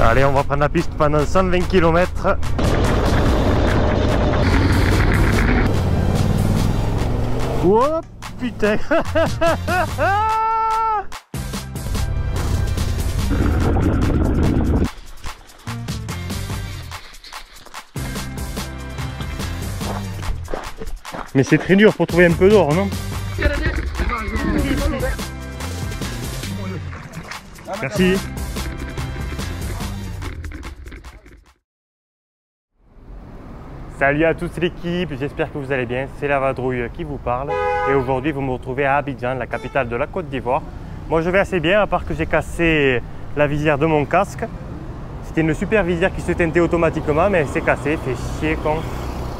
Allez, on va prendre la piste pendant 120 km. Oh putain. Mais c'est très dur pour trouver un peu d'or, non? Merci. Salut à toute l'équipe, j'espère que vous allez bien, c'est la vadrouille qui vous parle et aujourd'hui vous me retrouvez à Abidjan, la capitale de la Côte d'Ivoire. Moi je vais assez bien à part que j'ai cassé la visière de mon casque. C'était une super visière qui se teintait automatiquement mais elle s'est cassée, fait chier con.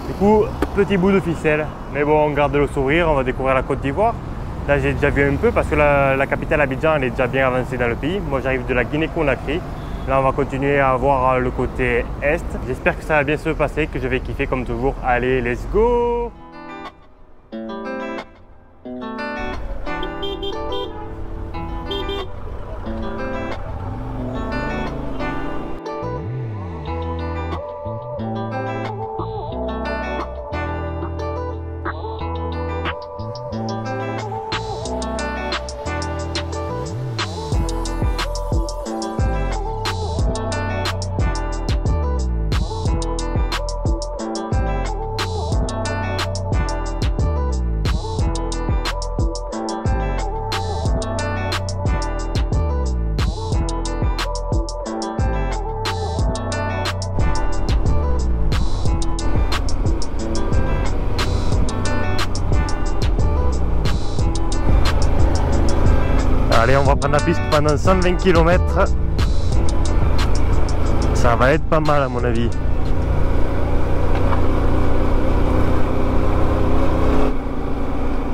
Du coup, petit bout de ficelle, mais bon on garde le sourire, on va découvrir la Côte d'Ivoire. Là j'ai déjà vu un peu parce que la capitale Abidjan elle est déjà bien avancée dans le pays. Moi j'arrive de la Guinée-Conakry. Là, on va continuer à voir le côté est. J'espère que ça va bien se passer, que je vais kiffer comme toujours. Allez, let's go! Allez, on va prendre la piste pendant 120 km. Ça va être pas mal à mon avis.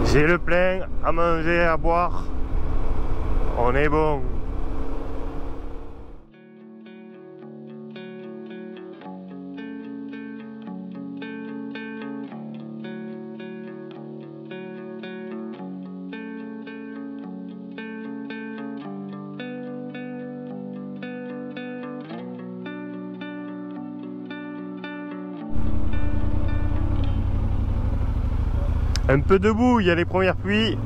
J'ai le plein à manger, à boire. On est bon. Un peu de boue, il y a les premières pluies.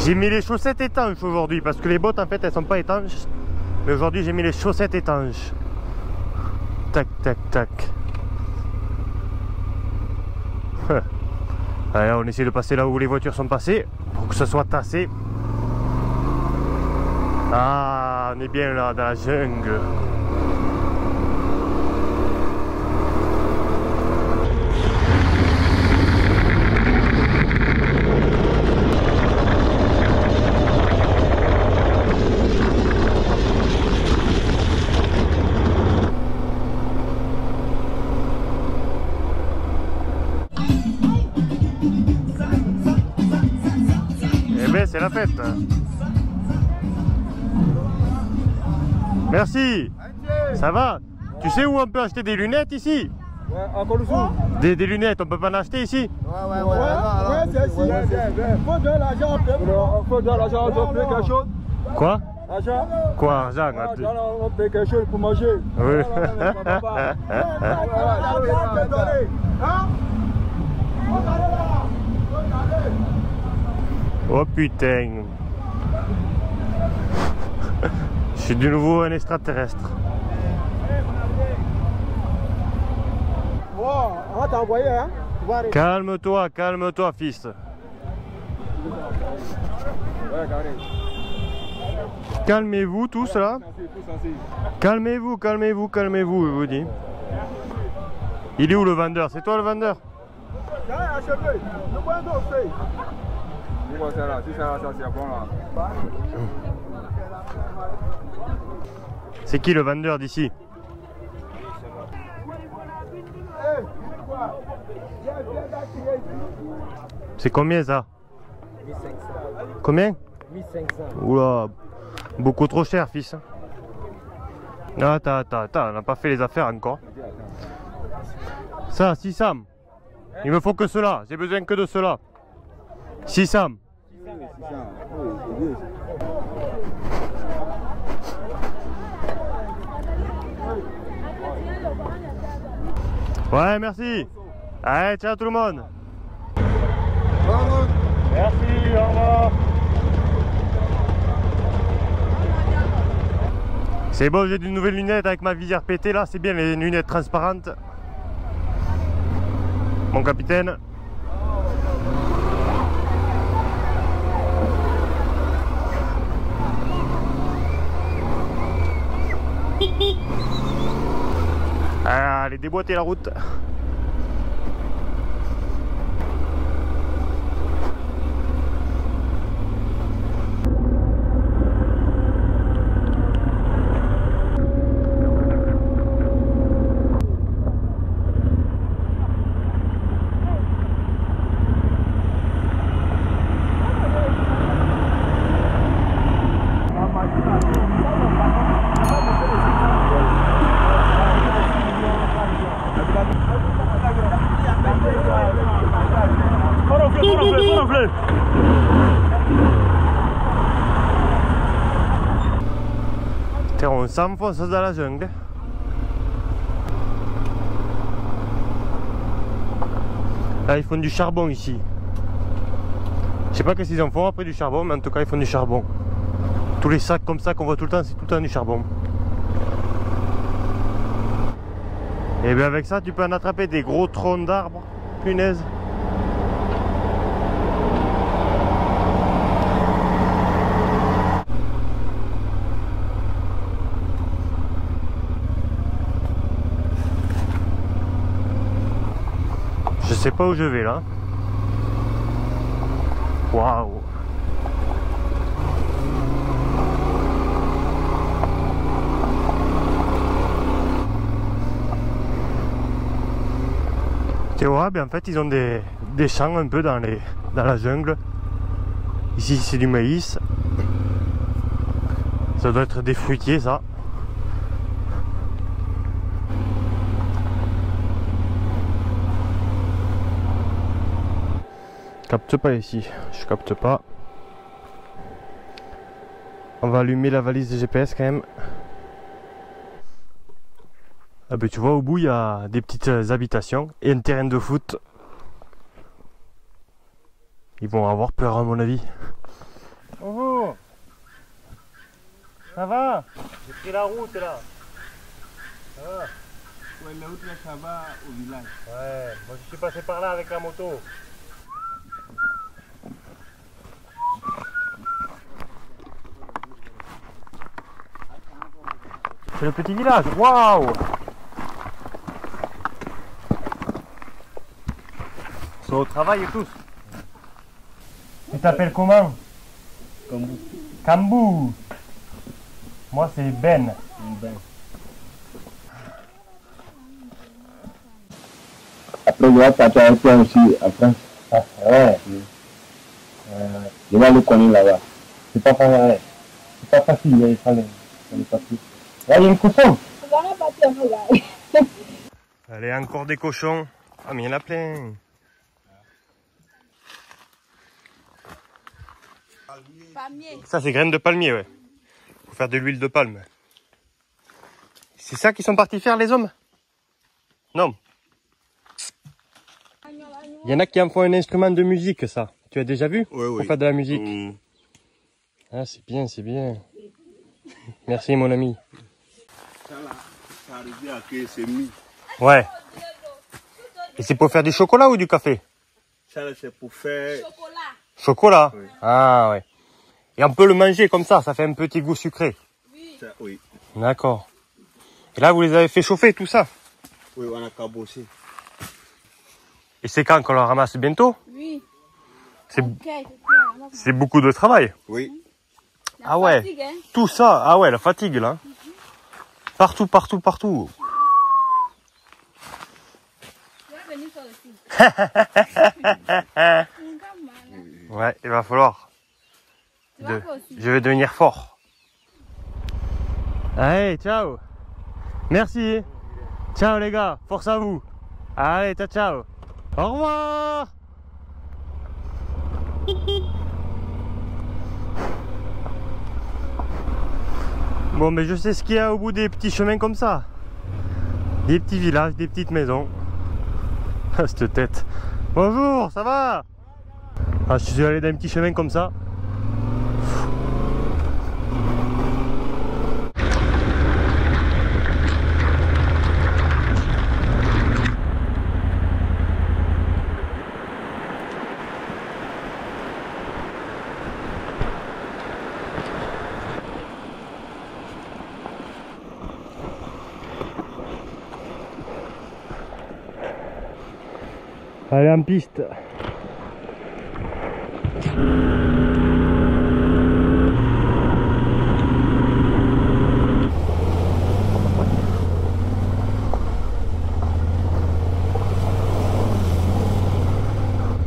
J'ai mis les chaussettes étanches aujourd'hui parce que les bottes en fait elles sont pas étanches. Mais aujourd'hui j'ai mis les chaussettes étanches. Tac tac tac. Allez, on essaie de passer là où les voitures sont passées pour que ça soit tassé. Ah, on est bien là dans la jungle. C'est la fête. Merci. Ça va? Tu sais où on peut acheter des lunettes ici? Ouais, encore dessous. Des lunettes, on peut pas en acheter ici? Ouais. C'est ici. Faut de l'argent, on paye quelque chose. Quoi? Argent. Quoi, argent? On paye quelque chose pour manger. Oui. Oh putain. Je suis de nouveau un extraterrestre. Calme-toi, calme-toi fils. Calmez-vous tous là. Calmez-vous, calmez-vous, calmez-vous, je vous dis. Il est où le vendeur? C'est toi le vendeur? C'est qui le vendeur d'ici? C'est combien ça? 1500. Combien? 1500. Oula, beaucoup trop cher fils. Non, attends, on n'a pas fait les affaires encore. Ça, 600. Il me faut que cela, j'ai besoin que de cela. 600. Ouais, merci. Allez, ciao tout le monde. Merci, au revoir. C'est bon, j'ai de nouvelles lunettes avec ma visière pétée là, c'est bien les lunettes transparentes. Mon capitaine. Allez, déboîter la route. On s'enfonce dans la jungle. Là ils font du charbon ici. Je sais pas qu'est-ce qu'ils en font après du charbon, mais en tout cas ils font du charbon. Tous les sacs comme ça qu'on voit tout le temps, c'est tout le temps du charbon. Et bien avec ça tu peux en attraper des gros troncs d'arbres, punaise. Je sais pas où je vais là. Waouh. Tu vois, ben en fait ils ont des champs un peu dans la jungle. Ici c'est du maïs. Ça doit être des fruitiers ça. Je capte pas ici, je capte pas. On va allumer la valise de GPS quand même. Ah ben tu vois au bout il y a des petites habitations et un terrain de foot. Ils vont avoir peur à mon avis. Bonjour. Ça va? J'ai pris la route là. Ça va? Ouais, la route là ça va au village. Ouais, moi je suis passé par là avec la moto. C'est le petit village, waouh! Ils sont au travail et tous. Tu t'appelles comment? Kambou. Kambou. Moi c'est Ben. Ben. Après je vais t'intéresser aussi en France. Ah ouais. Oui. Je vais le connaître là-bas. C'est pas pareil. C'est pas facile, il fallait. Là, il y a un cochon. Allez, encore des cochons. Ah, mais il y en a plein. Palmier. Ça, c'est graines de palmier, ouais. Faut faire de l'huile de palme. C'est ça qu'ils sont partis faire, les hommes? Non. Il y en a qui en font un instrument de musique, ça. Tu as déjà vu? Oui, oui. Pour faire de la musique. Mmh. Ah, c'est bien, c'est bien. Merci, mon ami. Ouais. Et c'est pour faire du chocolat ou du café? Ça c'est pour faire... Chocolat. Chocolat oui. Ah ouais. Et on peut le manger comme ça, ça fait un petit goût sucré. Oui. Oui. D'accord. Et là vous les avez fait chauffer tout ça? Oui, on a cabossé. Et c'est quand qu'on le ramasse bientôt? Oui. C'est okay. Beaucoup de travail. Oui. La ah ouais, fatigue, hein. Tout ça, ah ouais, la fatigue là. Partout, partout, partout. Ouais, il va falloir. Je vais devenir fort. Allez, ciao. Merci. Ciao les gars, force à vous. Allez, ciao, ciao. Au revoir. Bon mais je sais ce qu'il y a au bout des petits chemins comme ça. Des petits villages, des petites maisons. cette tête. Bonjour, ça va? Ah, je suis allé dans un petit chemin comme ça. Allez, en piste.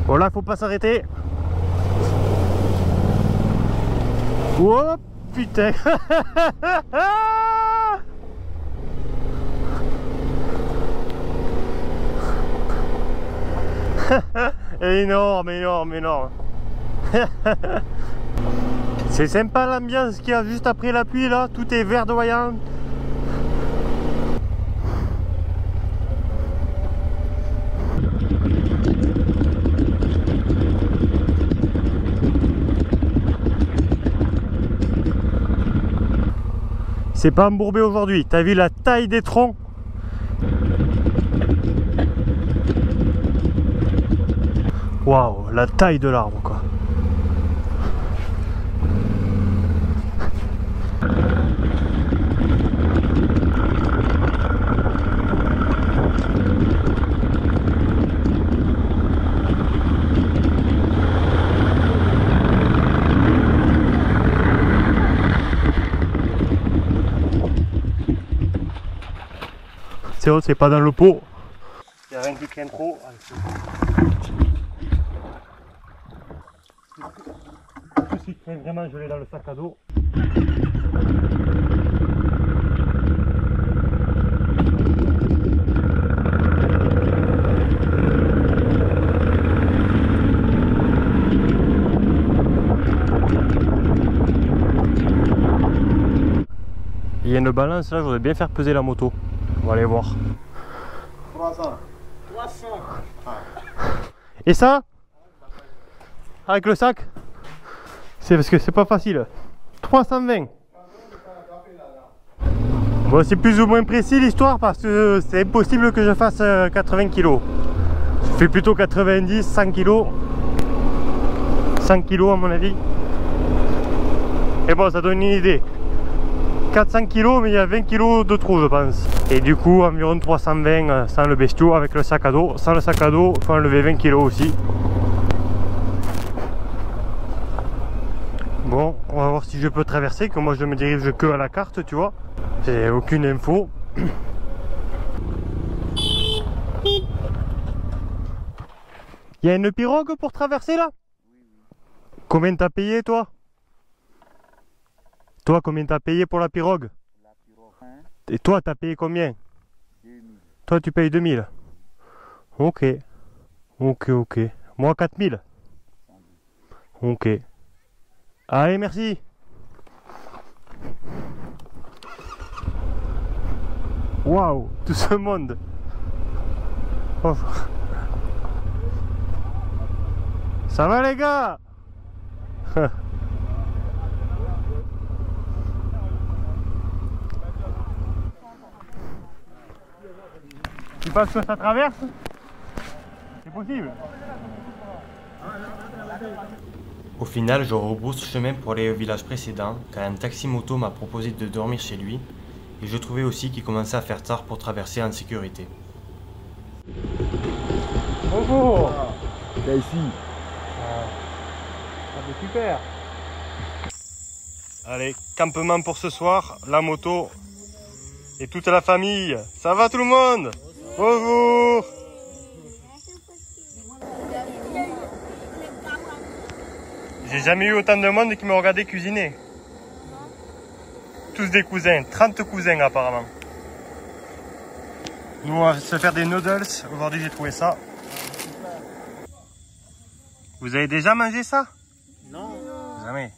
Bon, là, faut pas s'arrêter. Oh putain. Énorme, énorme, énorme. C'est sympa l'ambiance qu'il y a juste après la pluie là, tout est verdoyant. C'est pas embourbé aujourd'hui, t'as vu la taille des troncs? Waouh, la taille de l'arbre quoi. C'est vrai, c'est pas dans le pot. Il n'y a rien qui tient trop. C'est vraiment gelé dans le sac à dos. Il y a une balance là, je voudrais bien faire peser la moto. On va aller voir. 300. Et ça? Avec le sac? C'est parce que c'est pas facile. 320. Bon, c'est plus ou moins précis l'histoire parce que c'est impossible que je fasse 80 kg. Je fais plutôt 90, 100 kg. 100 kg à mon avis. Et bon, ça donne une idée. 400 kg, mais il y a 20 kg de trou, je pense. Et du coup, environ 320 sans le bestiau avec le sac à dos. Sans le sac à dos, il faut enlever 20 kg aussi. Bon, on va voir si je peux traverser, que moi je me dirige que à la carte, tu vois. J'ai aucune info. Il y a une pirogue pour traverser là? Combien t'as payé toi? Toi, combien t'as payé pour la pirogue? Et toi, t'as payé combien? 2000. Toi, tu payes 2000. Ok. Ok. Moi, 4000. Ok. Allez, merci. Waouh, tout ce monde. Oh. Ça va les gars? Tu penses que ça traverse? C'est possible. Au final, je rebrousse chemin pour aller au village précédent, car un taxi-moto m'a proposé de dormir chez lui, et je trouvais aussi qu'il commençait à faire tard pour traverser en sécurité. Bonjour. T'es ici. Ça fait super. Allez, campement pour ce soir, la moto et toute la famille. Ça va tout le monde? Bonjour. J'ai jamais eu autant de monde qui me regardait cuisiner. Tous des cousins, 30 cousins apparemment. Nous on va se faire des noodles, aujourd'hui j'ai trouvé ça. Vous avez déjà mangé ça? Non. Jamais.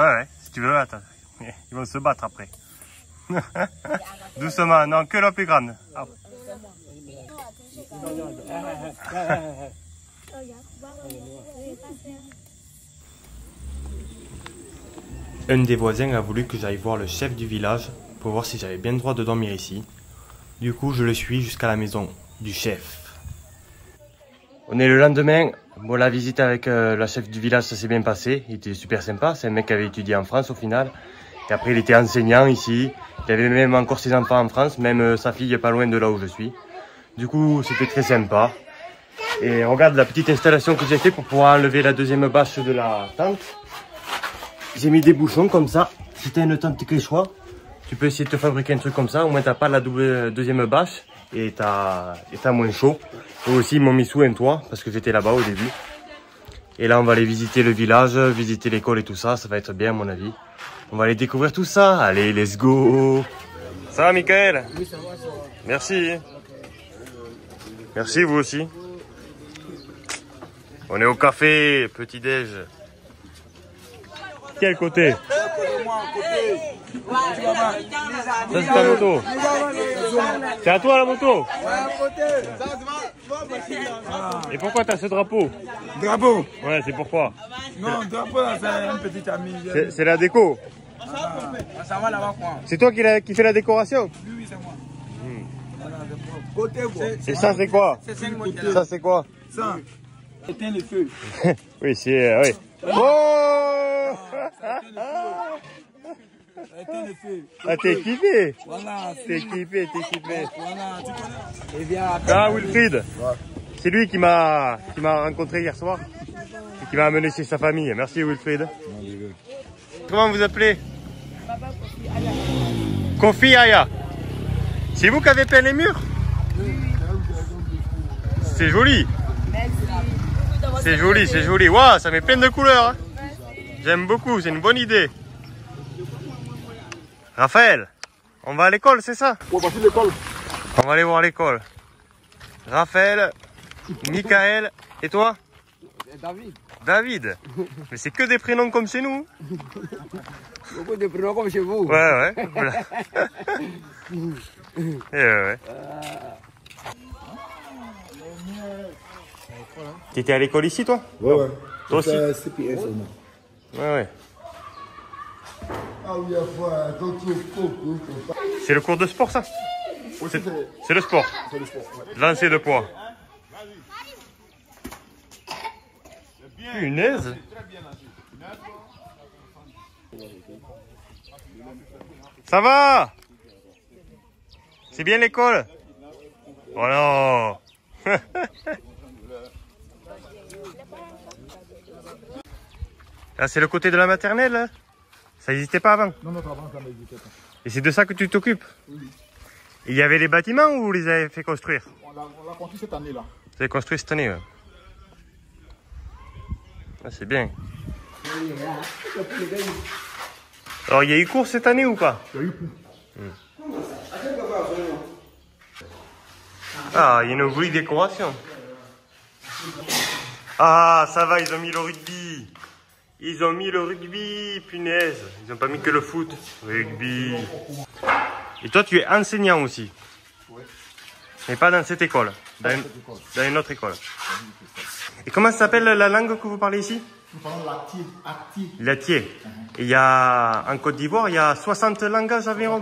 Ouais, si tu veux, attends. Ils vont se battre après. Doucement, non, que la plus grande. Ah. Un des voisins a voulu que j'aille voir le chef du village pour voir si j'avais bien le droit de dormir ici. Du coup, je le suis jusqu'à la maison du chef. On est le lendemain. Bon, la visite avec la chef du village, ça s'est bien passé. Il était super sympa. C'est un mec qui avait étudié en France au final. Et après, il était enseignant ici. Il avait même encore ses enfants en France, même sa fille est pas loin de là où je suis. Du coup, c'était très sympa. Et regarde la petite installation que j'ai fait pour pouvoir enlever la deuxième bâche de la tente. J'ai mis des bouchons comme ça. Si t'as une tente Quechua, tu peux essayer de te fabriquer un truc comme ça. Au moins, t'as pas la deuxième bâche et t'as moins chaud. Eux aussi, ils m'ont mis sous un toit parce que j'étais là-bas au début. Et là, on va aller visiter le village, visiter l'école et tout ça. Ça va être bien, à mon avis. On va aller découvrir tout ça. Allez, let's go! Ça va, Michael? Oui, ça va, ça va. Merci. Merci, vous aussi. On est au café, petit-déj. Quel côté? Ça, c'est ta moto. C'est à toi la moto? Et pourquoi t'as ce drapeau? Drapeau? Ouais, c'est pourquoi? Non, drapeau, c'est un petit ami. C'est la déco? C'est toi qui fais la décoration? Oui, c'est moi. Et ça, c'est quoi? Ça, c'est quoi? Ça, éteins le feu. Oui, c'est... Oui. Oh! Ah, t'es équipé. Voilà, t'es équipé, t'es équipé. Voilà, ah, Wilfried, c'est lui qui m'a rencontré hier soir et qui m'a amené chez sa famille. Merci, Wilfried. Comment vous appelez? Kofi Aya. C'est vous qui avez peint les murs? C'est joli. C'est joli, c'est joli. Waouh, ça met plein de couleurs. Hein. J'aime beaucoup, c'est une bonne idée. Raphaël, on va à l'école, c'est ça? On va à l'école. On va aller voir l'école. Raphaël, Michael, et toi? David. David. Mais c'est que des prénoms comme chez nous. Beaucoup de prénoms comme chez vous. Ouais, ouais. Voilà. Et ouais. T'étais à l'école ici, toi? Ouais, ouais. Toi aussi? CPS, seulement. Ouais, ouais. C'est le cours de sport, ça? C'est le sport. Lancer de poids. Punaise. Ça va? C'est bien l'école? Oh non. Là, c'est le côté de la maternelle, hein? Ça n'existait pas avant? Non, non, pas avant, ça n'existait pas. Et c'est de ça que tu t'occupes? Oui. Il y avait les bâtiments ou vous les avez fait construire? On l'a construit cette année-là. Vous avez construit cette année, ouais. Ah, c'est bien. Alors, il y a eu cours cette année ou pas? Il y a eu cours. Ah, il y a une jolie décoration. Ah, ça va, ils ont mis le rugby. Ils ont mis le rugby, punaise. Ils n'ont pas mis que le foot. Rugby. Et toi, tu es enseignant aussi. Oui. Mais pas dans cette école. Dans une autre école. Et comment s'appelle la langue que vous parlez ici? Nous parlons l'atié. Il y a, en Côte d'Ivoire, il y a 60 langages environ.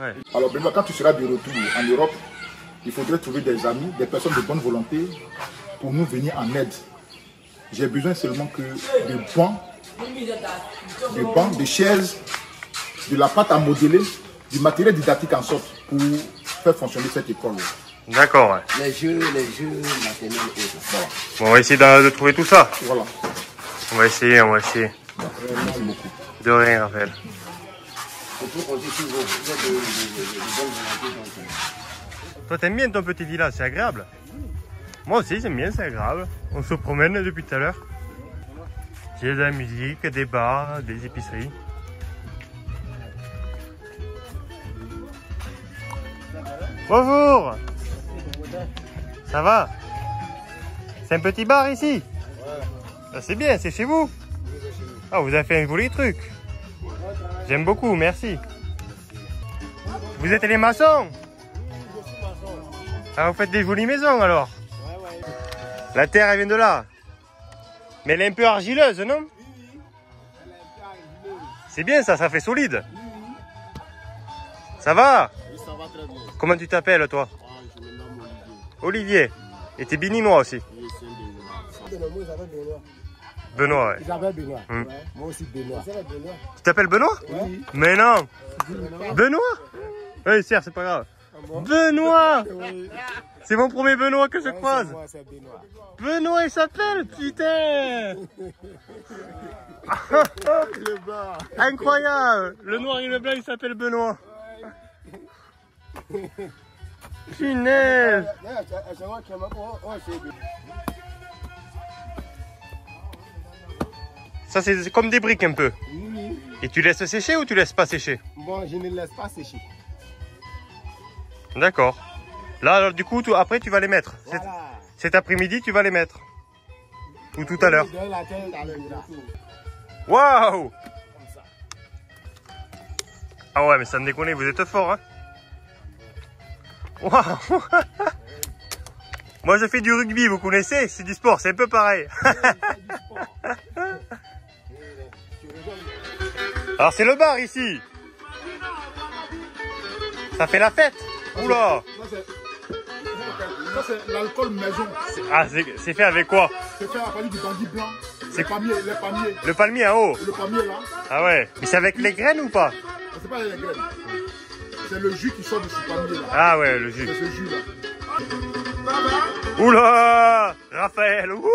Ouais. Alors, quand tu seras de retour en Europe, il faudrait trouver des amis, des personnes de bonne volonté pour nous venir en aide. J'ai besoin seulement que de bancs, de chaises, de la pâte à modeler, du matériel didactique en sorte pour faire fonctionner cette école. D'accord. Les jeux, matériel et tout. Voilà. Bon, on va essayer de trouver tout ça. Voilà. On va essayer. Merci beaucoup. De rien, Raphaël. Toi, t'aimes bien ton petit village, c'est agréable? Moi aussi, j'aime bien, c'est agréable. On se promène depuis tout à l'heure. J'ai de la musique, des bars, des épiceries. Bonjour! Ça va? C'est un petit bar ici? Ouais. C'est bien, c'est chez vous? Ah, vous avez fait un joli truc. J'aime beaucoup, merci. Vous êtes les maçons? Oui, je suis maçon. Ah, vous faites des jolies maisons alors? Ouais, ouais. La terre, elle vient de là. Mais elle est un peu argileuse, non? Oui, oui. Elle est un peu argileuse. C'est bien ça, ça fait solide. Oui, oui. Ça va? Oui, ça va très bien. Comment tu t'appelles, toi? Ah, je me nomme Olivier. Olivier. Et t'es béninois aussi? Oui, c'est Béninois. Benoît, ouais. J'appelle Benoît. Mmh. Ouais. Moi aussi, Benoît. Tu t'appelles Benoît? Oui. Mais non. Benoît? Oui, sir, c'est pas grave. Benoît! C'est mon premier Benoît que je croise. Moi, Benoît. Benoît, il s'appelle, putain! Incroyable! Le noir et le blanc, il s'appelle Benoît. Punaise! Ça, c'est comme des briques un peu. Oui. Et tu laisses sécher ou tu laisses pas sécher? Bon, je ne laisse pas sécher. D'accord. Là, alors, du coup, après, tu vas les mettre. Voilà. Cet après-midi, tu vas les mettre. Ou tout à l'heure. Waouh! Ah ouais, mais ça me déconne, vous êtes fort, hein? Waouh! Moi, je fais du rugby, vous connaissez? C'est du sport, c'est un peu pareil. Alors c'est le bar ici. Ça fait la fête. Oula. Ça c'est l'alcool maison. Ah, c'est fait avec quoi? C'est fait à partir du bandit blanc. C'est palmier, les palmiers. Le palmier en haut. Le palmier là. Ah ouais. Mais c'est avec les graines ou pas? C'est pas les graines. C'est le jus qui sort de ce palmier là. Ah ouais, le jus. C'est ce jus là. Oula, Raphaël. Ouh.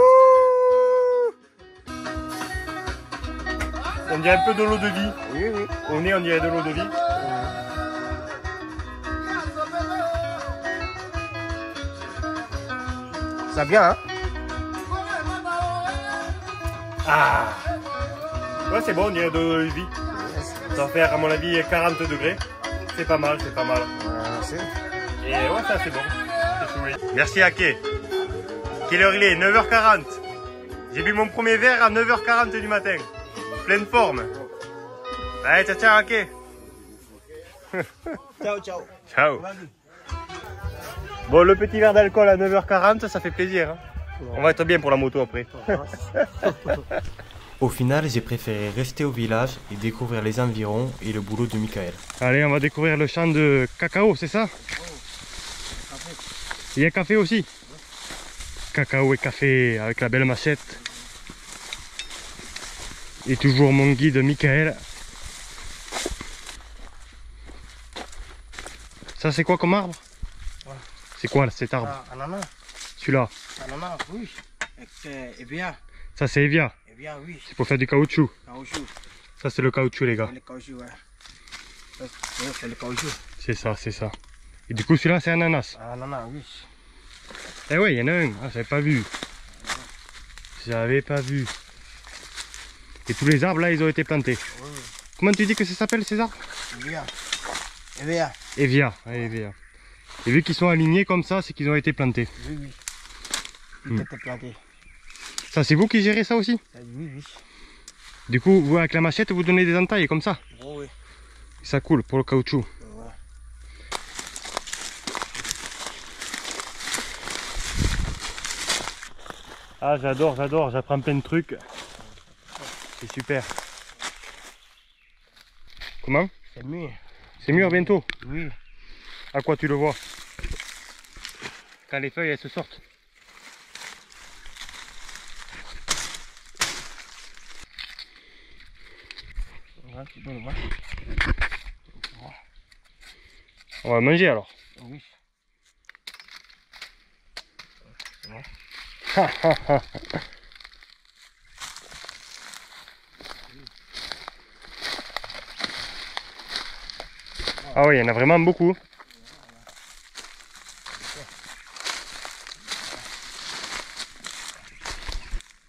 On dirait un peu de l'eau de vie. Oui, oui. On dirait de l'eau de vie. Oui. Ça vient, hein? Ah! Ouais, c'est bon, on dirait de l'eau de vie. Ça va faire, à mon avis, 40 degrés. C'est pas mal, c'est pas mal. Et ouais, ça, c'est bon. Merci, Ake. Quelle heure il est? 9h40. J'ai bu mon premier verre à 9h40 du matin. Pleine forme. Allez, ciao, ciao, ok. Ciao, ciao. Ciao. Bon, le petit verre d'alcool à 9h40, ça fait plaisir. Hein. On va être bien pour la moto après. Au final, j'ai préféré rester au village et découvrir les environs et le boulot de Michael. Allez, on va découvrir le champ de cacao, c'est ça? Il y a café aussi? Cacao et café avec la belle machette. Et toujours mon guide Michael. Ça c'est quoi comme arbre? Voilà. C'est quoi cet arbre? Ah, ananas. Celui-là? Ananas, oui. Evia. Ça c'est Evia? Evia, oui. C'est pour faire du caoutchouc. Caoutchouc. Ça c'est le caoutchouc les gars. Le caoutchouc, ouais. C'est le caoutchouc. C'est ça, c'est ça. Et du coup celui-là c'est ananas? Ananas, oui. Eh ouais, il y en a un. Ah, j'avais pas vu. J'avais pas vu. Et tous les arbres là, ils ont été plantés. Oui. Comment tu dis que ça s'appelle ces arbres? Evia. Evia. Evia. Ouais, Evia. Et vu qu'ils sont alignés comme ça, c'est qu'ils ont été plantés. Oui, oui. Ils ont été plantés. Ça, c'est vous qui gérez ça aussi? Oui, oui. Du coup, vous avec la machette, vous donnez des entailles comme ça? Oh, oui. Ça coule pour le caoutchouc. Voilà. Ah, j'adore, j'adore. J'apprends plein de trucs. C'est super. Comment? C'est mûr. C'est mûr bientôt? Oui. À quoi tu le vois? Quand les feuilles elles se sortent. On va manger alors? Oui. Ah oui, il y en a vraiment beaucoup.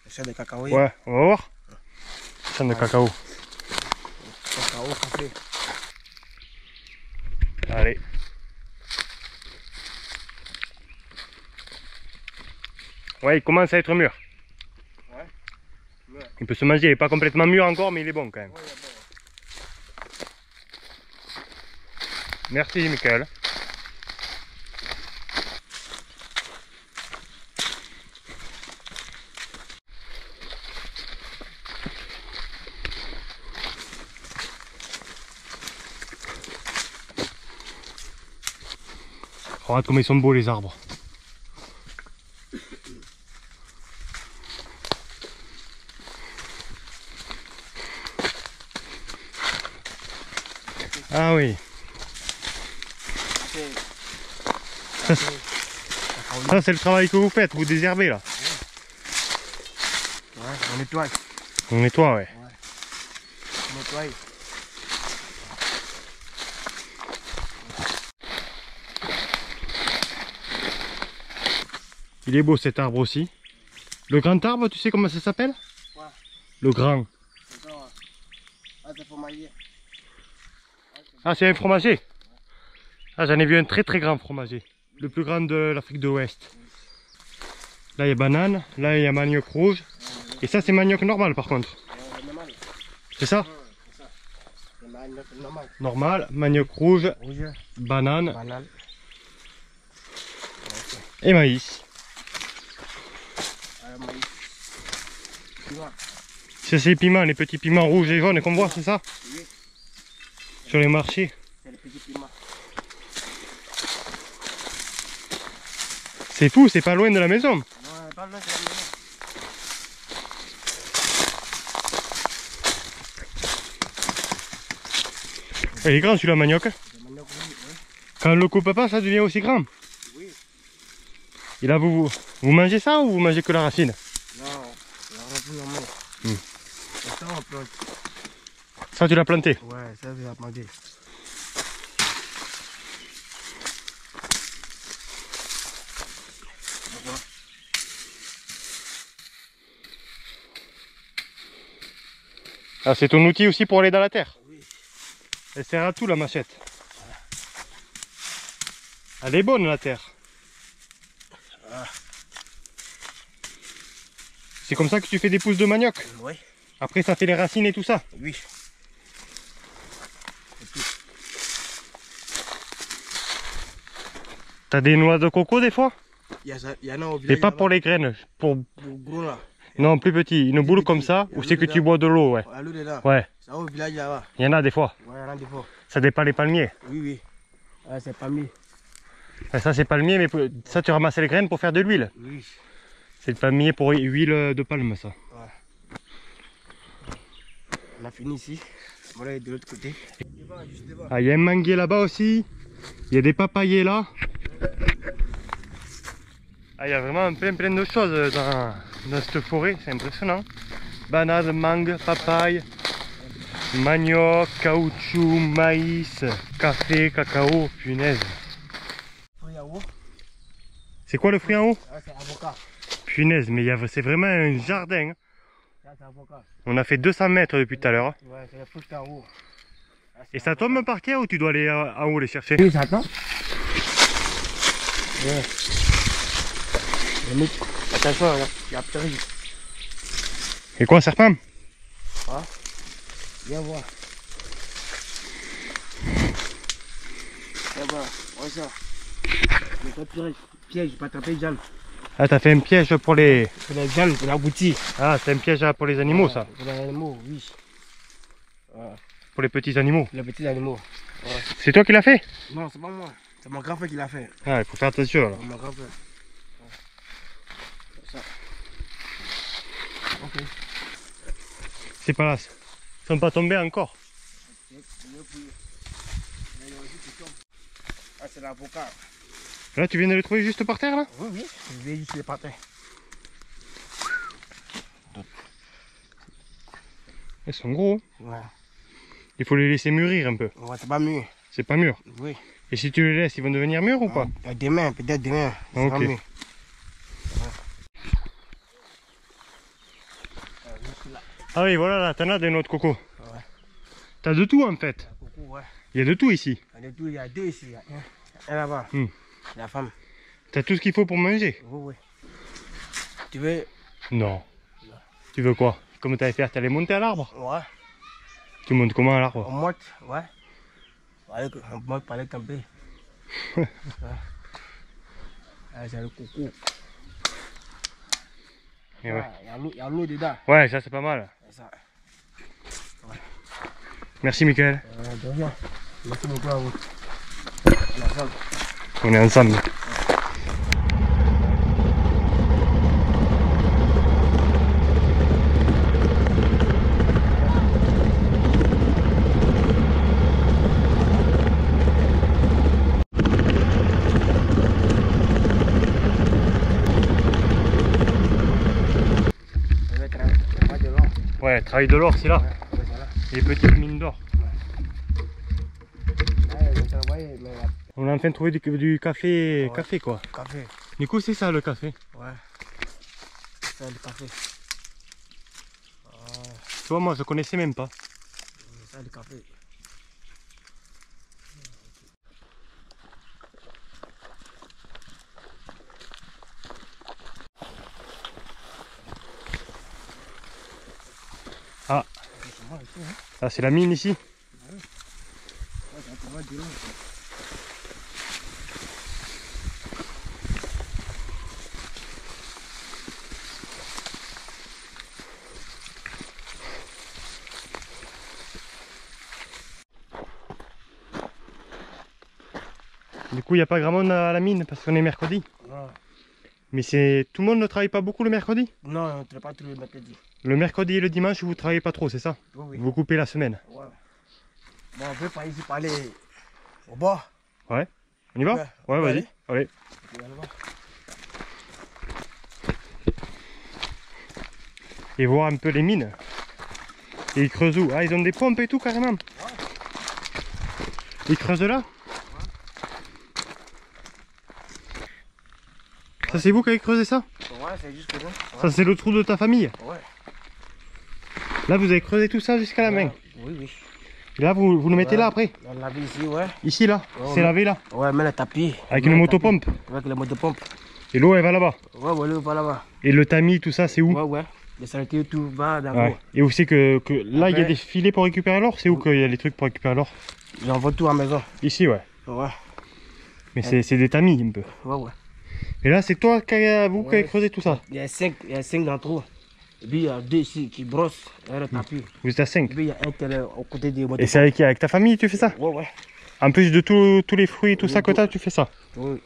Le champ de cacao. Ouais, on va voir. Le champ de cacao. Cacao, café. Allez. Ouais, il commence à être mûr. Ouais. Il peut se manger, il n'est pas complètement mûr encore, mais il est bon quand même. Merci Michael. Regarde comme ils sont beaux les arbres. Ah oui. Ça c'est le travail que vous faites, vous désherbez là. Ouais, on nettoie. On nettoie, ouais. On nettoie. Il est beau cet arbre aussi. Le grand arbre, tu sais comment ça s'appelle? Ouais. Le grand. Ah, c'est un fromager. Ah, j'en ai vu un très très grand fromager. Le plus grand de l'Afrique de l'Ouest. Là, il y a banane. Là, il y a manioc rouge. Et ça, c'est manioc normal par contre. C'est ça? Normal, manioc rouge, banane et maïs. C'est ces piments, les petits piments rouges et jaunes qu'on voit, c'est ça? Oui. Sur les marchés. C'est les petits piments. C'est fou, c'est pas loin de la maison. Ouais, pas loin de la maison. Il est grand celui-là, manioc. Quand le coupe pas, ça devient aussi grand. Oui. Et là, vous mangez ça ou vous mangez que la racine? Mmh. Ça, on plante. Ça tu l'as planté? Ouais, ça je l'ai planté. Ah, c'est ton outil aussi pour aller dans la terre? Oui. Elle sert à tout la machette. Elle est bonne la terre. Ah. C'est comme ça que tu fais des pousses de manioc? Oui. Après ça fait les racines et tout ça? Oui. T'as des noix de coco des fois? Il y en a au village. Mais pas pour les graines. Pour gros là. Non, plus petit. Une boule comme ça où c'est que tu bois de l'eau, ouais. Ouais. Ça au village là-bas. Il y en a des fois. Ouais, il y en a des fois. Ça dépend les palmiers. Oui, oui. Ah, c'est palmier. Ça c'est palmier, mais ça tu ramasses les graines pour faire de l'huile. Oui. C'est le palmier pour huile de palme, ça. Ouais. On a fini ici. Voilà, de l'autre côté. Ah, il y a un manguier là-bas aussi. Il y a des papayers là. Ah, il y a vraiment plein de choses dans cette forêt. C'est impressionnant. Bananes, mangue, papaye, manioc, caoutchouc, maïs, café, cacao, punaise. C'est quoi le fruit en haut? C'est avocat. Punaise, mais c'est vraiment un jardin. On a fait 200 mètres depuis tout à l'heure. Et ça tombe par terre ou tu dois aller en haut les chercher? Oui, ça tombe. Attention, il y a pteri. Et quoi, serpent? Ah, viens voir. Viens voir, regarde ça. Mais pas pteri, piège, pas attrapé de jambe. Ah, t'as fait un piège pour les... Pour les gens, pour la boutique. Ah, c'est un piège pour les animaux, ça. Pour les animaux, oui. Voilà. Pour les petits animaux. Les petits animaux. Voilà. C'est toi qui l'as fait? Non, c'est pas moi. C'est mon grand-père qui l'a fait. Ah, il faut faire attention, alors. C'est mon grand-père. Ouais. Ça. Ok. C'est pas là. Ils sont pas tombés encore. Ah, c'est l'avocat. Là, tu viens de le trouver juste par terre, là? Oui, oui, je l'ai juste par terre. Ils sont gros. Ouais. Il faut les laisser mûrir un peu. Ouais, c'est pas mûr. C'est pas mûr? Oui. Et si tu les laisses, ils vont devenir mûrs ou pas? Demain, peut-être demain. Ah, ok. Ouais. Ah oui, voilà, là, t'en as des noix de coco. Ouais. T'as de tout, en fait. Coco, ouais. Il y a de tout ici. Il y a de tout, il y a deux ici. Il y a un là-bas. La femme. T'as tout ce qu'il faut pour manger? Oui, oui. Tu veux? Non. Tu veux quoi? Comment t'allais faire? T'allais monter à l'arbre? Ouais. Tu montes comment à l'arbre? On monte, ouais. On monte par les camper. Ouais. Ah, j'ai le coucou. Il ouais. Y a l'eau dedans. Ouais, ça c'est pas mal. Ça. Ouais. Merci Michael. Merci beaucoup à vous. On est ensemble. Ouais, travail de l'or, c'est là. Ouais, là. Les petites mines d'or. Ouais. On a enfin trouvé du café, ouais. Café quoi. Café. Du coup, c'est ça le café. Ouais. C'est ça le café. Tu vois, moi je connaissais même pas. C'est ça le café. Ah, ah c'est la mine ici. Du coup il n'y a pas grand monde à la mine parce qu'on est mercredi. Non. Mais c'est tout le monde ne travaille pas beaucoup le mercredi? Non, on ne travaille pas tout le mercredi. Le mercredi et le dimanche, vous ne travaillez pas trop, c'est ça? Oui, oui. Vous coupez la semaine? Ouais. Bon, on veut pas ici parler au bord. Ouais. On y va? Ouais, vas-y. Allez. Et voir un peu les mines. Et ils creusent où? Ah, ils ont des pompes et tout carrément. Ouais. Ils creusent là? Ouais. Ça, c'est vous qui avez creusé ça? Ouais, c'est juste que bon. Ouais. Ça, c'est le trou de ta famille? Ouais. Là vous avez creusé tout ça jusqu'à la main. Oui, oui. Et là vous le mettez ouais, là après. On lave ici, ouais. Ici là, ouais, c'est lavé là. Ouais, mais le tapis. Avec une motopompe. Avec la motopompe. Et l'eau elle va là-bas. Ouais, l'eau va là-bas. Et le tamis, tout ça c'est où? Ouais. Les saletés, tout va dans ouais. Et où c'est que là après, il y a des filets pour récupérer l'or? C'est où qu'il y a les trucs pour récupérer l'or? J'envoie tout à la maison. Ici, ouais. Ouais. Mais ouais. C'est des tamis un peu. Ouais. Et là c'est toi qui avez creusé tout ça? Il y a 5 dans le trou. Et puis il y a 2 ici qui brossent, un tapis. Vous êtes à 5? Et puis il y a un qui est au côté des motos. Et c'est avec ta famille tu fais ça? Ouais. En plus de tous les fruits, tout ça que t'as, tu fais ça? Oui,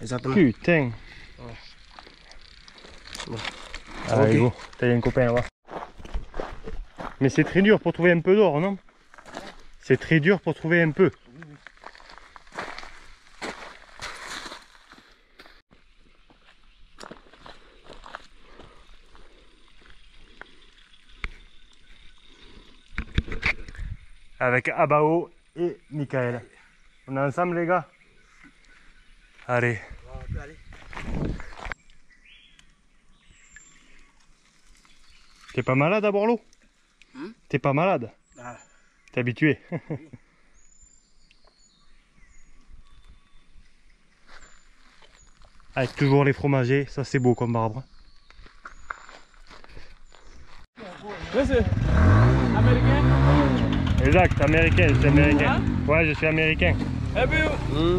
exactement. Putain. Ouais. Ah okay. Go, t'as un copain là-bas. Mais c'est très dur pour trouver un peu d'or, non? C'est très dur pour trouver un peu. Avec Abao et Michael. On est ensemble les gars. Allez. T'es pas malade à boire l'eau? T'es pas malade? Ah. T'es habitué. Oui. Avec toujours les fromagers, ça c'est beau comme arbre. Exact, américain, c'est américain. Ouais, je suis américain. Et puis,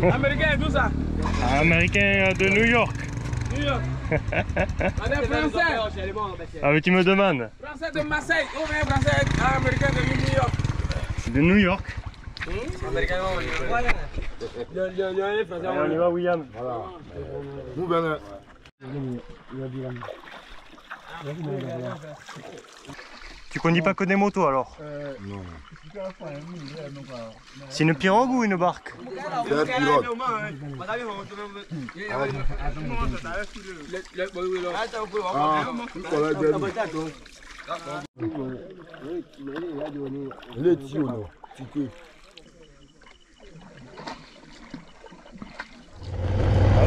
américain et tout ça? Américain de New York. New York. On est français. Ah, mais tu me demandes. Français de Marseille. On est français américain de New York. De New York. Américain, on y va. On y va, William. Voilà. Vous, Bernard. Tu conduis pas que des motos alors? Non. C'est une pirogue ou une barque? C'est une pirogue.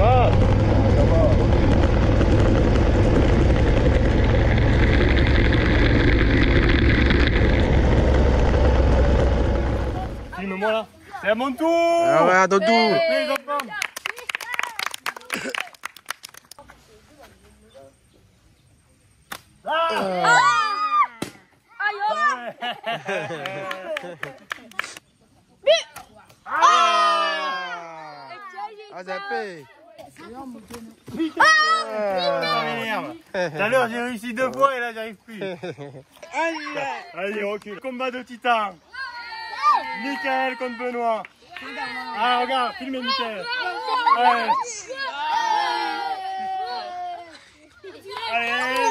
Ah. Voilà. C'est à mon tour. Ah ouais, à ton tour. Hey, les enfants. Ah. Tout à l'heure j'ai réussi deux fois et là j'arrive plus. Allez, recule. Combat de titans. Michael contre Benoît. Ah regarde, filmez Michael. Allez. Allez.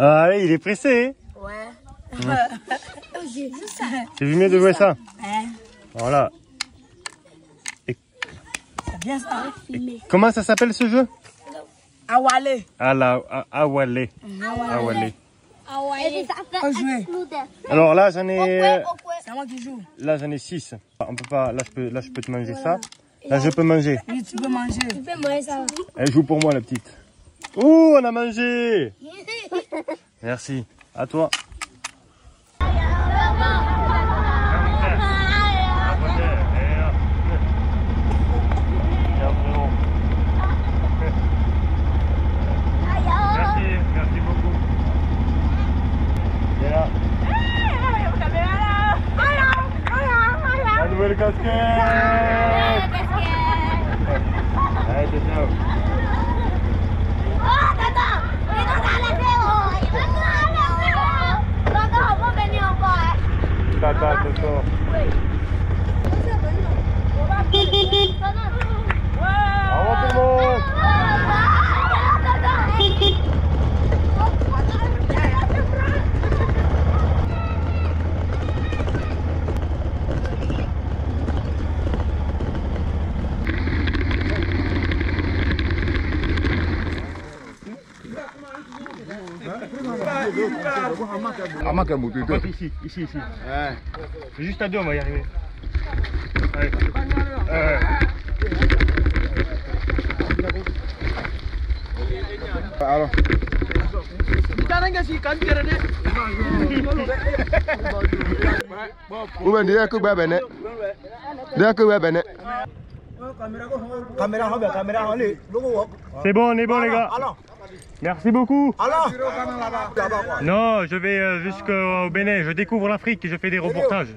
Allez, il est pressé. Ouais. C'est vu mieux de jouer ça. Ouais. Voilà. Bien ça. Comment ça s'appelle ce jeu? Awale. Awale. Awale. Alors là, j'en ai. C'est moi qui joue. Là, j'en ai 6. On peut pas. Là, je peux te manger ça. Là, je peux manger. Oui, tu peux manger. Tu peux manger ça. Elle joue pour moi, la petite. Ouh, on a mangé. Merci. À toi. Casquette. Allez, c'est bien. Oh, tata, il nous a laissé, oh. Il nous a laissé, oh. Tata, on va venir encore. Tata, c'est ça. Oui. Bravo tout le monde. Ici, ici, ici. Ouais. Juste à deux, on va y arriver. Allez. Alors. C'est bon, on est bon les gars. Merci beaucoup. Alors, non, je vais jusqu'au Bénin, je découvre l'Afrique et je fais des reportages.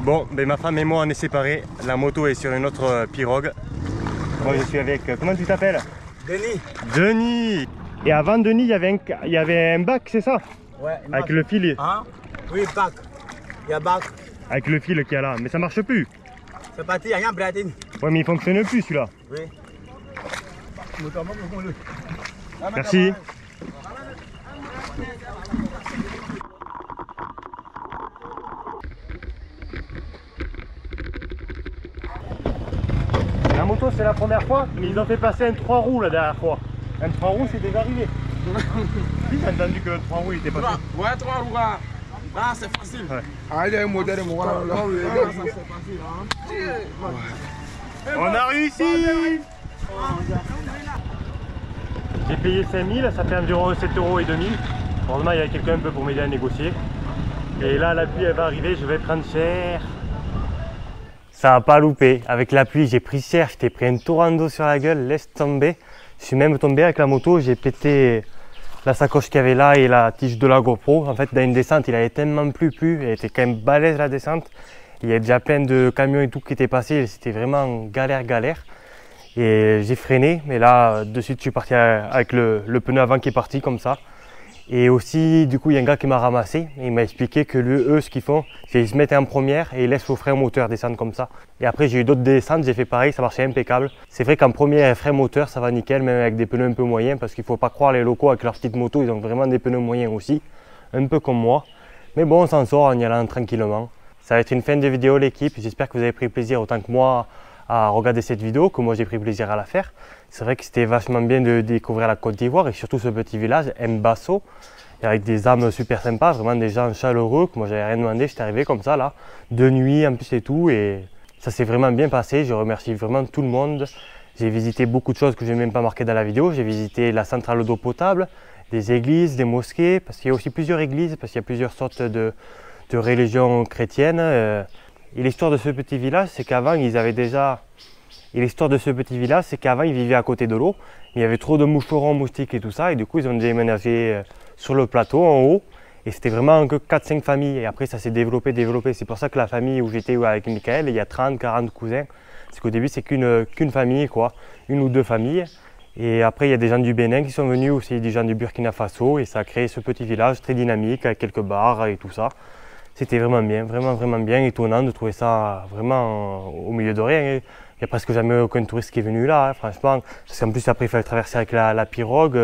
Bon, ben ma femme et moi on est séparés. La moto est sur une autre pirogue. Moi je suis avec... Comment tu t'appelles? Denis. Denis. Et avant Denis, il y avait un bac, c'est ça? Ouais. Avec le fil. Hein? Oui, bac. Il y a bac. Avec le fil qu'il y a là, mais ça marche plus. C'est parti, il n'y a rien bradine. Ouais, mais il fonctionne plus celui-là. Oui. Merci. La moto, c'est la première fois, mais ils ont fait passer un 3 roues la dernière fois. Un 3 roues, c'est déjà arrivé. Si, t'as entendu que le 3 roues, il était passé. Ouais, 3 roues, là. Ah, c'est facile. Ouais. Ah, il y a un modèle, voilà. Là, oui, là, ça, c'est facile, hein. Ouais. On a réussi. J'ai payé 5000, ça fait environ 7,5 €. Heureusement, il y a quelqu'un un peu pour m'aider à négocier. Et là, la pluie, elle va arriver, je vais prendre cher. Ça n'a pas loupé. Avec la pluie, j'ai pris cher, je t'ai pris un torrent d'eau sur la gueule, laisse tomber. Je suis même tombé avec la moto, j'ai pété la sacoche qu'il y avait là et la tige de la GoPro. En fait, dans une descente, il avait tellement plu, il était quand même balèze la descente. Il y avait déjà plein de camions et tout qui étaient passés, c'était vraiment galère. Et j'ai freiné, mais là, de suite, je suis parti avec le pneu avant qui est parti comme ça. Et aussi, du coup, il y a un gars qui m'a ramassé et il m'a expliqué que eux, ce qu'ils font, c'est qu'ils se mettent en première et ils laissent au frein moteur descendre comme ça. Et après, j'ai eu d'autres descentes, j'ai fait pareil, ça marchait impeccable. C'est vrai qu'en première, frein moteur, ça va nickel, même avec des pneus un peu moyens, parce qu'il ne faut pas croire les locaux avec leurs petites motos, ils ont vraiment des pneus moyens aussi, un peu comme moi. Mais bon, on s'en sort en y allant tranquillement. Ça va être une fin de vidéo, l'équipe. J'espère que vous avez pris plaisir autant que moi à regarder cette vidéo, que moi j'ai pris plaisir à la faire. C'est vrai que c'était vachement bien de découvrir la Côte d'Ivoire et surtout ce petit village, Mbasso, avec des âmes super sympas, vraiment des gens chaleureux, que moi j'avais rien demandé, j'étais arrivé comme ça là, de nuit en plus et tout, et ça s'est vraiment bien passé, je remercie vraiment tout le monde. J'ai visité beaucoup de choses que je n'ai même pas marquées dans la vidéo, j'ai visité la centrale d'eau potable, des églises, des mosquées, parce qu'il y a aussi plusieurs églises, parce qu'il y a plusieurs sortes de religions chrétiennes. Et l'histoire de ce petit village, c'est qu'avant ils avaient déjà... Et l'histoire de ce petit village, c'est qu'avant ils vivaient à côté de l'eau, il y avait trop de moucherons, moustiques et tout ça, et du coup ils ont déménagé sur le plateau en haut, et c'était vraiment que 4-5 familles, et après ça s'est développé, c'est pour ça que la famille où j'étais avec Michael, il y a 30-40 cousins, parce qu'au début c'est qu'une famille quoi, une ou deux familles, et après il y a des gens du Bénin qui sont venus aussi, des gens du Burkina Faso, et ça a créé ce petit village très dynamique, avec quelques bars et tout ça. C'était vraiment bien, étonnant de trouver ça vraiment au milieu de rien. Il n'y a presque jamais aucun touriste qui est venu là, hein, franchement. Parce qu'en plus, après, il fallait traverser avec la pirogue.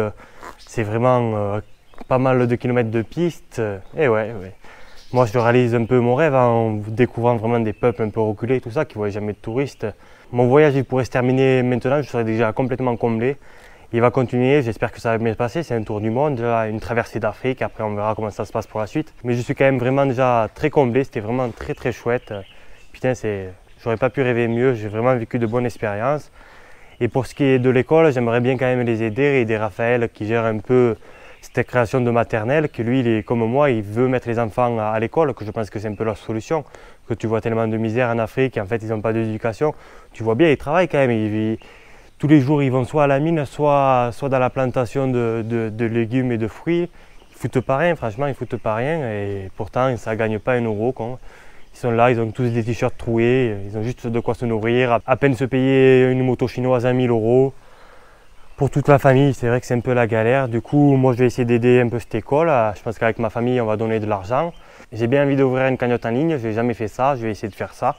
C'est vraiment pas mal de kilomètres de piste. Et ouais. Moi, je réalise un peu mon rêve hein, en découvrant vraiment des peuples un peu reculés et tout ça, qui ne voyaient jamais de touristes. Mon voyage, il pourrait se terminer maintenant. Je serais déjà complètement comblé. Il va continuer. J'espère que ça va bien se passer. C'est un tour du monde, là, une traversée d'Afrique. Après, on verra comment ça se passe pour la suite. Mais je suis quand même vraiment déjà très comblé. C'était vraiment très chouette. Putain, c'est... J'aurais pas pu rêver mieux, j'ai vraiment vécu de bonnes expériences. Et pour ce qui est de l'école, j'aimerais bien quand même les aider, aider Raphaël qui gère un peu cette création de maternelle, que lui, il est comme moi, il veut mettre les enfants à l'école, que je pense que c'est un peu leur solution, que tu vois tellement de misère en Afrique, et en fait, ils n'ont pas d'éducation. Tu vois bien, ils travaillent quand même, tous les jours, ils vont soit à la mine, soit dans la plantation de légumes et de fruits. Ils foutent pas rien, franchement, ils foutent pas rien, et pourtant, ça gagne pas 1 euro, quoi. Ils sont là, ils ont tous des t-shirts troués, ils ont juste de quoi se nourrir, à peine se payer une moto chinoise à 1000 euros. Pour toute la famille, c'est vrai que c'est un peu la galère. Du coup, moi je vais essayer d'aider un peu cette école. Je pense qu'avec ma famille, on va donner de l'argent. J'ai bien envie d'ouvrir une cagnotte en ligne, je n'ai jamais fait ça, je vais essayer de faire ça.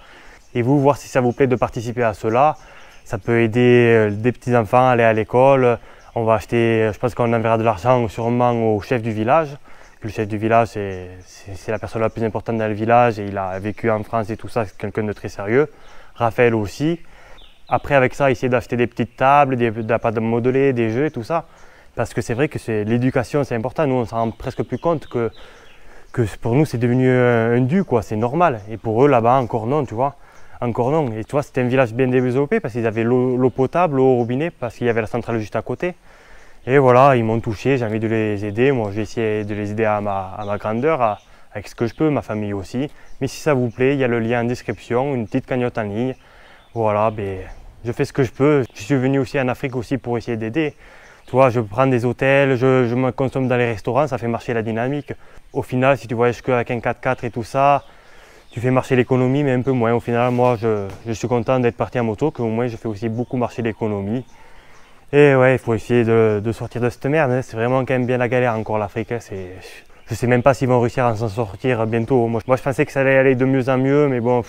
Et vous, voir si ça vous plaît de participer à cela. Ça peut aider des petits-enfants à aller à l'école. On va acheter, je pense qu'on enverra de l'argent sûrement au chef du village. Le chef du village, c'est la personne la plus importante dans le village et il a vécu en France et tout ça, c'est quelqu'un de très sérieux. Raphaël aussi. Après, avec ça, essayer d'acheter des petites tables, des pâtes modelées, des jeux et tout ça. Parce que c'est vrai que l'éducation, c'est important. Nous, on s'en rend presque plus compte que pour nous, c'est devenu un dû, quoi. C'est normal. Et pour eux, là-bas, encore non, tu vois. Encore non. Et tu vois, c'était un village bien développé parce qu'ils avaient l'eau potable, l'eau au robinet, parce qu'il y avait la centrale juste à côté. Et voilà, ils m'ont touché, j'ai envie de les aider. Moi, je vais essayer de les aider à ma grandeur, avec ce que je peux, ma famille aussi. Mais si ça vous plaît, il y a le lien en description, une petite cagnotte en ligne. Voilà, ben, je fais ce que je peux. Je suis venu aussi en Afrique aussi pour essayer d'aider. Tu vois, je prends des hôtels, je me consomme dans les restaurants, ça fait marcher la dynamique. Au final, si tu voyages qu'avec un 4x4 et tout ça, tu fais marcher l'économie, mais un peu moins. Au final, moi, je suis content d'être parti en moto, qu'au moins, je fais aussi beaucoup marcher l'économie. Et ouais, il faut essayer de sortir de cette merde, hein. C'est vraiment quand même bien la galère encore l'Afrique, hein. Je sais même pas s'ils vont réussir à s'en sortir bientôt. Moi je pensais que ça allait aller de mieux en mieux, mais bon,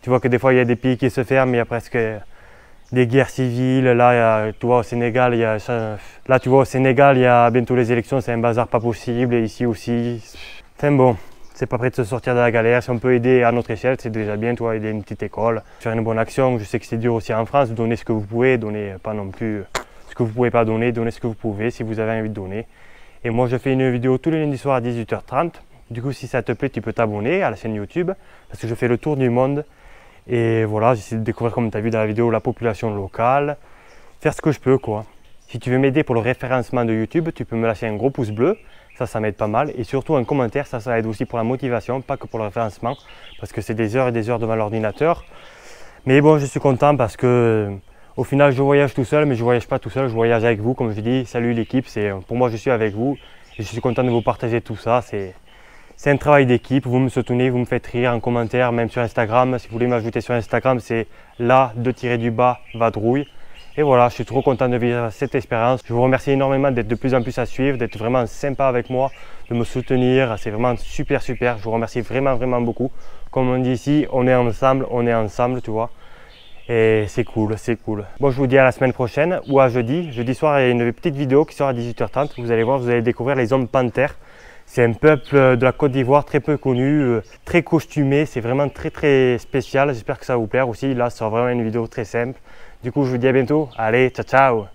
tu vois que des fois il y a des pays qui se ferment, il y a presque des guerres civiles. Là, tu vois, au Sénégal, il y a bientôt les élections, c'est un bazar pas possible, et ici aussi. Enfin bon, c'est pas prêt de se sortir de la galère. Si on peut aider à notre échelle, c'est déjà bien, tu vois, aider une petite école, faire une bonne action. Je sais que c'est dur aussi en France, donner ce que vous pouvez, donner pas non plus... que vous ne pouvez pas donner, donnez ce que vous pouvez si vous avez envie de donner. Et moi je fais une vidéo tous les lundis soirs à 18h30. Du coup si ça te plaît, tu peux t'abonner à la chaîne YouTube parce que je fais le tour du monde. Et voilà, j'essaie de découvrir, comme tu as vu dans la vidéo, la population locale. Faire ce que je peux quoi. Si tu veux m'aider pour le référencement de YouTube, tu peux me lâcher un gros pouce bleu. Ça m'aide pas mal. Et surtout un commentaire, ça aide aussi pour la motivation, pas que pour le référencement. Parce que c'est des heures et des heures devant l'ordinateur. Mais bon, je suis content parce que... Au final, je voyage tout seul, mais je ne voyage pas tout seul, je voyage avec vous, comme je dis. Salut l'équipe, pour moi, je suis avec vous et je suis content de vous partager tout ça. C'est un travail d'équipe, vous me soutenez, vous me faites rire en commentaire, même sur Instagram. Si vous voulez m'ajouter sur Instagram, c'est @vadrouille. Et voilà, je suis trop content de vivre cette expérience. Je vous remercie énormément d'être de plus en plus à suivre, d'être vraiment sympa avec moi, de me soutenir. C'est vraiment super. Je vous remercie vraiment beaucoup. Comme on dit ici, on est ensemble, tu vois. Et c'est cool. Bon, je vous dis à la semaine prochaine ou à jeudi. Jeudi soir, il y a une petite vidéo qui sort à 18h30. Vous allez voir, vous allez découvrir les hommes panthères. C'est un peuple de la Côte d'Ivoire très peu connu, très costumé, c'est vraiment très très spécial. J'espère que ça va vous plaire aussi. Là, c'est vraiment une vidéo très simple. Du coup, je vous dis à bientôt. Allez, ciao ciao!